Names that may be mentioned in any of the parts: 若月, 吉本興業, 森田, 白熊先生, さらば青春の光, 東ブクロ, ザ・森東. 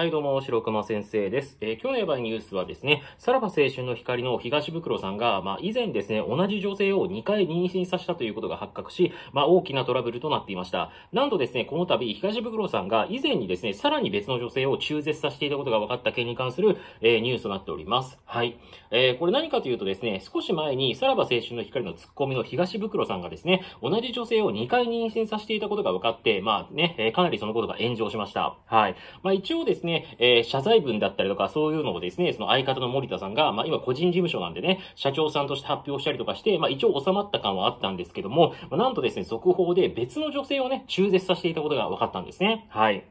はいどうも、白熊先生です。今日のエヴァニュースはですね、さらば青春の光の東ブクロさんが、以前ですね、同じ女性を2回妊娠させたということが発覚し、大きなトラブルとなっていました。なんとですね、この度、東ブクロさんが以前にですね、さらに別の女性を中絶させていたことが分かった件に関する、ニュースとなっております。はい。これ何かというとですね、少し前にさらば青春の光のツッコミの東ブクロさんがですね、同じ女性を2回妊娠させていたことが分かって、かなりそのことが炎上しました。はい。一応ですね、謝罪文だったりとかそういうのをですね、その相方の森田さんが、今個人事務所なんでね、社長さんとして発表したりとかして、一応収まった感はあったんですけども、なんとですね、速報で別の女性をね、中絶させていたことが分かったんですね。はい。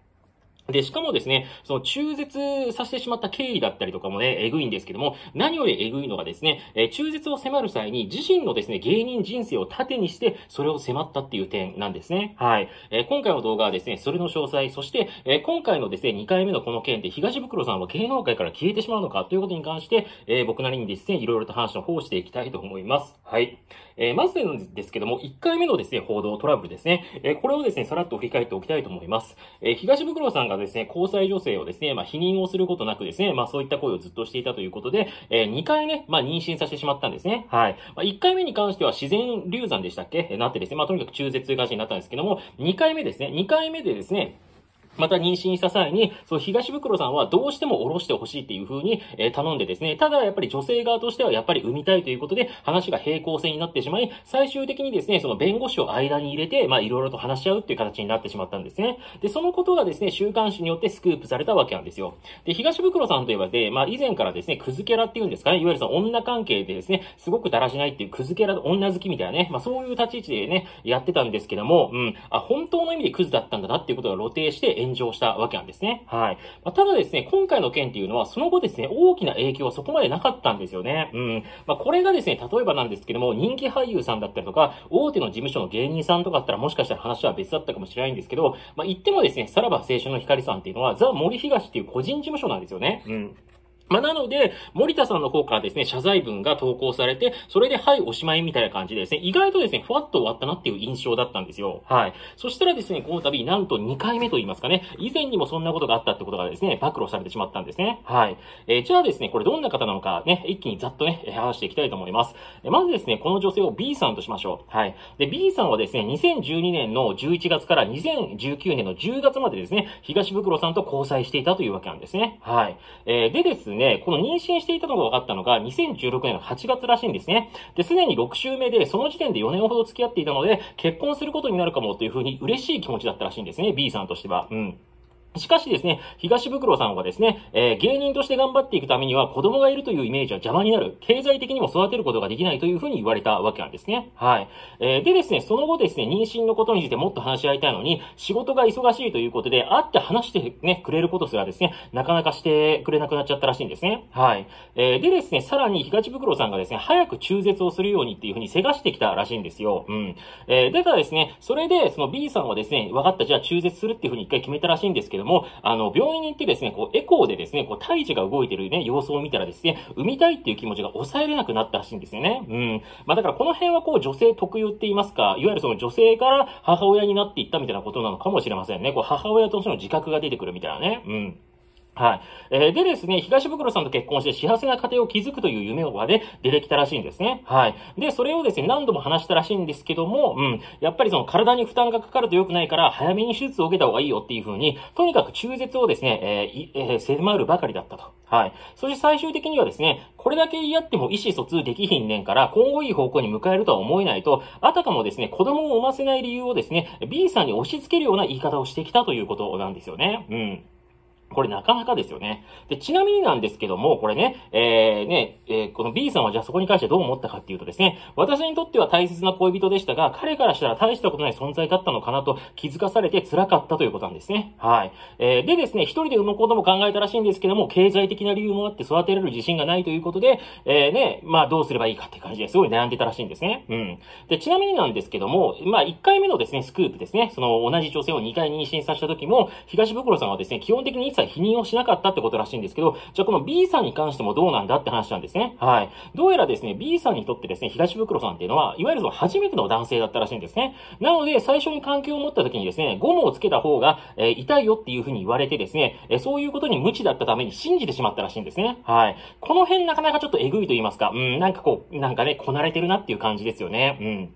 で、しかもですね、その中絶させてしまった経緯だったりとかもね、えぐいんですけども、何よりえぐいのがですね、中絶を迫る際に自身のですね、芸人人生を盾にして、それを迫ったっていう点なんですね。はい。今回の動画はですね、それの詳細、そして、今回のですね、2回目のこの件で東ブクロさんは芸能界から消えてしまうのかということに関して、僕なりにですね、いろいろと話の方をしていきたいと思います。はい。まずですけども、1回目のですね、報道トラブルですね、これをですね、さらっと振り返っておきたいと思います。東ブクロさんがですね、交際女性をですね、否認をすることなくですね、そういった行為をずっとしていたということで、2回ね、妊娠させてしまったんですね。はい。1回目に関しては自然流産でしたっけなってですね、とにかく中絶という感じになったんですけども、2回目でですね、また妊娠した際に、その東ブクロさんはどうしても下ろしてほしいっていう風に、頼んでですね、ただやっぱり女性側としてはやっぱり産みたいということで、話が平行線になってしまい、最終的にですね、その弁護士を間に入れて、いろいろと話し合うっていう形になってしまったんですね。で、そのことがですね、週刊誌によってスクープされたわけなんですよ。で、東ブクロさんといえばで、以前からですね、クズキャラっていうんですかね、いわゆるその女関係でですね、すごくだらしないっていうクズキャラ、女好きみたいなね、そういう立ち位置でね、やってたんですけども、本当の意味でクズだったんだなっていうことが露呈して、炎上したわけなんですね。はい。ただですね、今回の件っていうのは、その後ですね、大きな影響はそこまでなかったんですよね。これがですね、例えばなんですけども、人気俳優さんだったりとか、大手の事務所の芸人さんとかだったら、もしかしたら話は別だったかもしれないんですけど、言ってもですね、さらば青春の光さんっていうのは、ザ・森東っていう個人事務所なんですよね。なので、森田さんの方からですね、謝罪文が投稿されて、それで、はい、おしまいみたいな感じでですね、意外とですね、ふわっと終わったなっていう印象だったんですよ。はい。そしたらですね、この度、なんと2回目と言いますかね、以前にもそんなことがあったってことがですね、暴露されてしまったんですね。はい。じゃあですね、これどんな方なのかね、一気にざっとね、話していきたいと思います。まずですね、この女性を B さんとしましょう。はい。で、B さんはですね、2012年の11月から2019年の10月までですね、東ブクロさんと交際していたというわけなんですね。はい。でですね、この妊娠していたのが分かったのが2016年の8月らしいんですね。で、すでに6週目で、その時点で4年ほど付き合っていたので、結婚することになるかもというふうに嬉しい気持ちだったらしいんですね、B さんとしては。しかしですね、東ブクロさんはですね、芸人として頑張っていくためには子供がいるというイメージは邪魔になる。経済的にも育てることができないというふうに言われたわけなんですね。はい。でですね、その後ですね、妊娠のことについてもっと話し合いたいのに、仕事が忙しいということで、会って話してね、くれることすらですね、なかなかしてくれなくなっちゃったらしいんですね。はい。でですね、さらに東ブクロさんがですね、早く中絶をするようにっていうふうにせがしてきたらしいんですよ。だからですね、それで、その B さんはですね、分かった、じゃあ中絶するっていうふうに一回決めたらしいんですけど、病院に行ってですね、エコーでですね、胎児が動いてるね、様子を見たらですね、産みたいっていう気持ちが抑えれなくなったらしいんですよね。だからこの辺は女性特有って言いますか、いわゆるその女性から母親になっていったみたいなことなのかもしれませんね。母親としての自覚が出てくるみたいなね。はい。でですね、東ブクロさんと結婚して幸せな家庭を築くという夢まで出てきたらしいんですね。はい。で、それをですね、何度も話したらしいんですけども、やっぱりその体に負担がかかると良くないから、早めに手術を受けた方がいいよっていう風に、とにかく中絶をですね、迫るばかりだったと。はい。そして最終的にはですね、これだけ言い合っても意思疎通できひんねんから、今後いい方向に向かえるとは思えないと、あたかもですね、子供を産ませない理由をですね、B さんに押し付けるような言い方をしてきたということなんですよね。これなかなかですよね。で、ちなみになんですけども、これね、この B さんはじゃあそこに関してどう思ったかっていうとですね、私にとっては大切な恋人でしたが、彼からしたら大したことない存在だったのかなと気づかされて辛かったということなんですね。はい。でですね、一人で産むことも考えたらしいんですけども、経済的な理由もあって育てられる自信がないということで、どうすればいいかって感じですごい悩んでたらしいんですね。で、ちなみになんですけども、1回目のですね、スクープですね、その同じ女性を2回妊娠させた時も、東ブクロさんはですね、基本的に切否認をしなかったってことらしいんですけど、じゃあこの B さんに関してもどうなんだって話なんですね。はい。どうやらですね、B さんにとってですね、東ブクロさんっていうのは、いわゆるその初めての男性だったらしいんですね。なので、最初に関係を持った時にですね、ゴムをつけた方が、痛いよっていう風に言われてですね、そういうことに無知だったために信じてしまったらしいんですね。はい。この辺なかなかちょっとエグいと言いますか、なんかこう、なんかね、こなれてるなっていう感じですよね。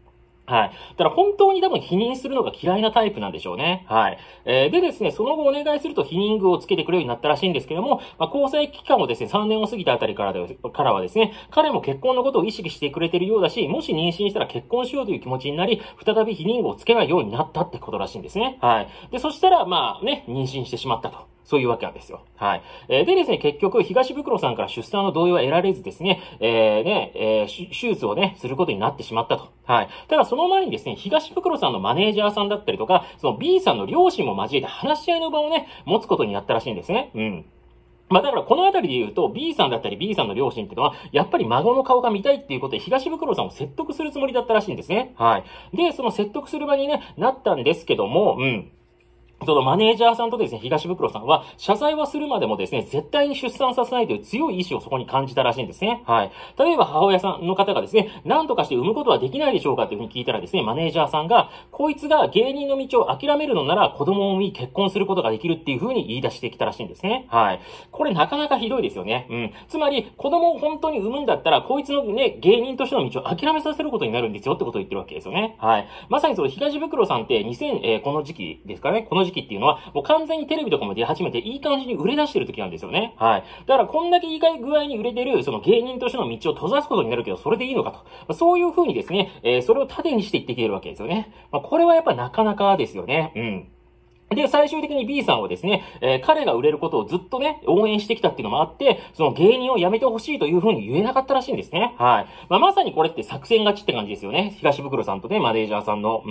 はい。だから本当に多分否認するのが嫌いなタイプなんでしょうね。はい。でですね、その後お願いすると否認具をつけてくれるようになったらしいんですけども、まあ、交際期間をですね、3年を過ぎたあたりからはですね、彼も結婚のことを意識してくれてるようだし、もし妊娠したら結婚しようという気持ちになり、再び否認具をつけないようになったってことらしいんですね。はい。で、そしたら、まあね、妊娠してしまったと。そういうわけなんですよ。はい。でですね、結局、東ブクロさんから出産の同意は得られずですね、手術をね、することになってしまったと。はい。ただ、その前にですね、東ブクロさんのマネージャーさんだったりとか、その B さんの両親も交えて話し合いの場をね、持つことになったらしいんですね。まあだからこのあたりで言うと B さんだったり B さんの両親っていうのはやっぱり孫の顔が見たいっていうことで東ブクロさんを説得するつもりだったらしいんですね。はい。で、その説得する場にね、なったんですけども、そのマネージャーさんとですね、東ブクロさんは、謝罪はするまでもですね、絶対に出産させないという強い意志をそこに感じたらしいんですね。はい。例えば、母親さんの方がですね、何とかして産むことはできないでしょうかというふうに聞いたらですね、マネージャーさんが、こいつが芸人の道を諦めるのなら、子供を産み結婚することができるっていうふうに言い出してきたらしいんですね。はい。これなかなかひどいですよね。つまり、子供を本当に産むんだったら、こいつのね、芸人としての道を諦めさせることになるんですよってことを言ってるわけですよね。はい。まさにその東ブクロさんってこの時期ですからね、この時期っていうのは、もう完全にテレビとかも出始めて、いい感じに売れ出してる時なんですよね。はい。だから、こんだけいい具合に売れてる、その芸人としての道を閉ざすことになるけど、それでいいのかと。まあ、そういう風にですね、それを盾にしていってきてるわけですよね。まあ、これはやっぱなかなかですよね。で、最終的に B さんはですね、彼が売れることをずっとね、応援してきたっていうのもあって、その芸人を辞めてほしいというふうに言えなかったらしいんですね。はい。まあ、まさにこれって作戦勝ちって感じですよね。東ブクロさんとね、マネージャーさんの。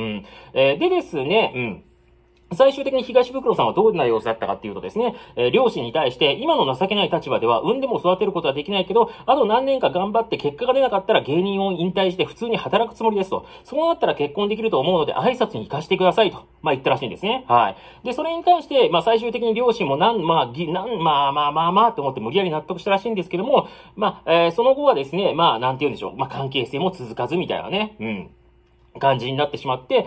でですね、最終的に東ブクロさんはどんな様子だったかっていうとですね、両親に対して、今の情けない立場では産んでも育てることはできないけど、あと何年か頑張って結果が出なかったら芸人を引退して普通に働くつもりですと。そうなったら結婚できると思うので挨拶に行かせてくださいと、まあ言ったらしいんですね。はい。で、それに関して、まあ最終的に両親もまあと思って無理やり納得したらしいんですけども、まあ、その後はですね、まあなんて言うんでしょう、まあ関係性も続かずみたいなね。感じになってしまって、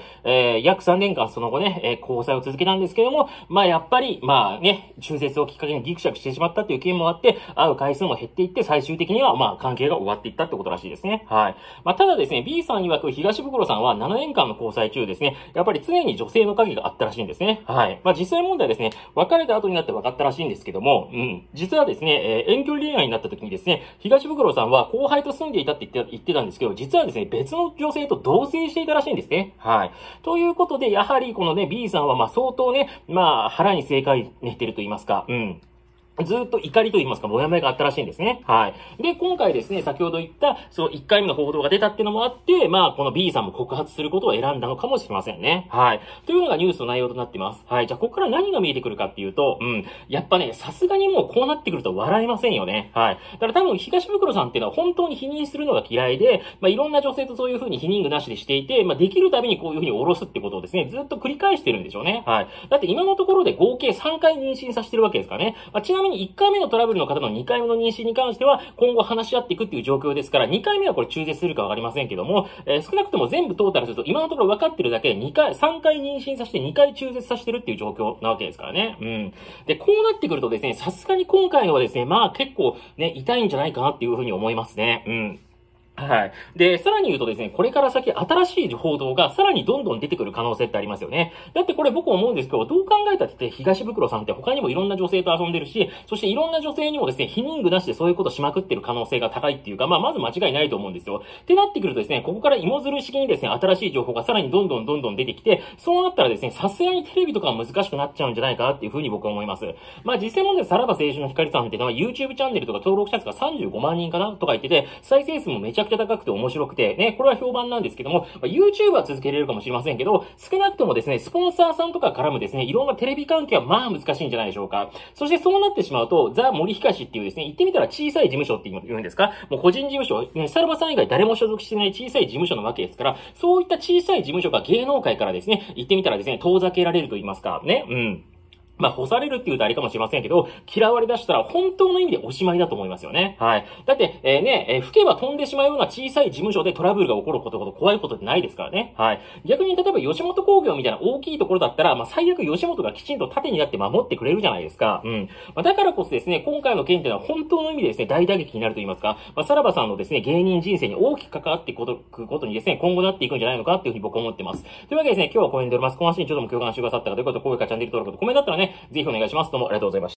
約3年間その後ね、交際を続けたんですけども、まあやっぱり、まあね、中絶をきっかけにギクシャクしてしまったっていう件もあって、会う回数も減っていって、最終的にはまあ関係が終わっていったってことらしいですね。はい。まあただですね、B さん曰く東ブクロさんは7年間の交際中ですね、やっぱり常に女性の影があったらしいんですね。はい。まあ実際問題はですね、別れた後になって分かったらしいんですけども、実はですね、遠距離恋愛になった時にですね、東ブクロさんは後輩と住んでいたって言ってたんですけど、実はですね、別の女性と同棲していたらしいんですね。はい。ということで、やはりこのね、B さんはまあ相当ね、まあ腹に正解寝てると言いますか、ずっと怒りと言いますか、もやもやがあったらしいんですね。はい。で、今回ですね、先ほど言った、その1回目の報道が出たっていうのもあって、まあ、この B さんも告発することを選んだのかもしれませんね。はい。というのがニュースの内容となってます。はい。じゃあ、ここから何が見えてくるかっていうと、やっぱね、さすがにもうこうなってくると笑えませんよね。はい。だから多分、東ブクロさんっていうのは本当に否認するのが嫌いで、まあ、いろんな女性とそういう風に否認具なしでしていて、まあ、できるたびにこういう風に下ろすってことをですね、ずっと繰り返してるんでしょうね。はい。だって今のところで合計3回妊娠させてるわけですからね。まあ1回目のトラブルの方の2回目の妊娠に関しては今後話し合っていくっていう状況ですから、2回目はこれ中絶するかわかりませんけども、少なくとも全部トータルすると今のところ分かってるだけで3回妊娠させて2回中絶させてるっていう状況なわけですからね。で、こうなってくるとですね、さすがに今回のはですね、まあ結構ね、痛いんじゃないかなっていうふうに思いますね。はい。で、さらに言うとですね、これから先新しい報道がさらにどんどん出てくる可能性ってありますよね。だってこれ僕思うんですけど、どう考えたって東ブクロさんって他にもいろんな女性と遊んでるし、そしていろんな女性にもですね、否認具なしでそういうことしまくってる可能性が高いっていうか、まあまず間違いないと思うんですよ。ってなってくるとですね、ここから芋づる式にですね、新しい情報がさらにどんどん出てきて、そうなったらですね、さすがにテレビとかは難しくなっちゃうんじゃないかなっていうふうに僕は思います。まあ実際問題、さらば青春の光さんっていうのは YouTube チャンネルとか登録者数が35万人かなとか言ってて、再生数もめちゃくちゃ高くて面白くて、ね、これは評判なんですけども、YouTube は続けられるかもしれませんけど、少なくともですね、スポンサーさんとか絡むですね、いろんなテレビ関係はまあ難しいんじゃないでしょうか。そしてそうなってしまうと、ザ・森東っていうですね、言ってみたら小さい事務所って言うんですか、もう個人事務所、ね、さらばさん以外誰も所属してない小さい事務所なわけですから、そういった小さい事務所が芸能界からですね、言ってみたらですね、遠ざけられると言いますか、ね、まあ、干されるって言うとあれかもしれませんけど、嫌われ出したら本当の意味でおしまいだと思いますよね。はい。だって、吹けば飛んでしまうような小さい事務所でトラブルが起こることほど怖いことってないですからね。はい。逆に例えば吉本興業みたいな大きいところだったら、まあ、最悪吉本がきちんと盾になって守ってくれるじゃないですか。うん。まあ、だからこそですね、今回の件っていうのは本当の意味でですね、大打撃になると言いますか、まあ、さらばさんのですね、芸人人生に大きく関わっていくことにですね、今後なっていくんじゃないのかっていうふうに僕は思ってます。というわけでですね、今日はこの辺でおります。この話にちょっとも共感してくださった方、ということで、高評価、チャンネル登録とコメントだったらね、ぜひお願いします。どうもありがとうございました。